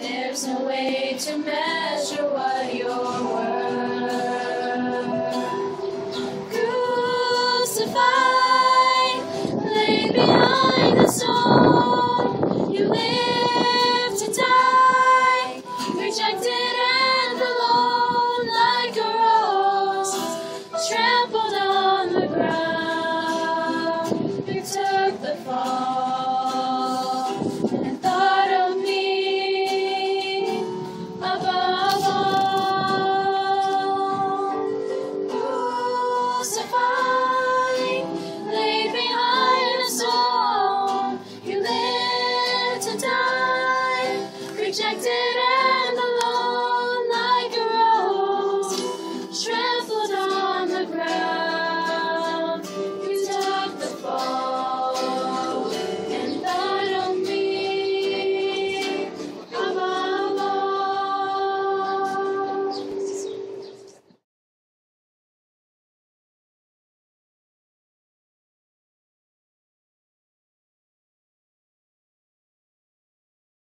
There's no way to measure what you're worth.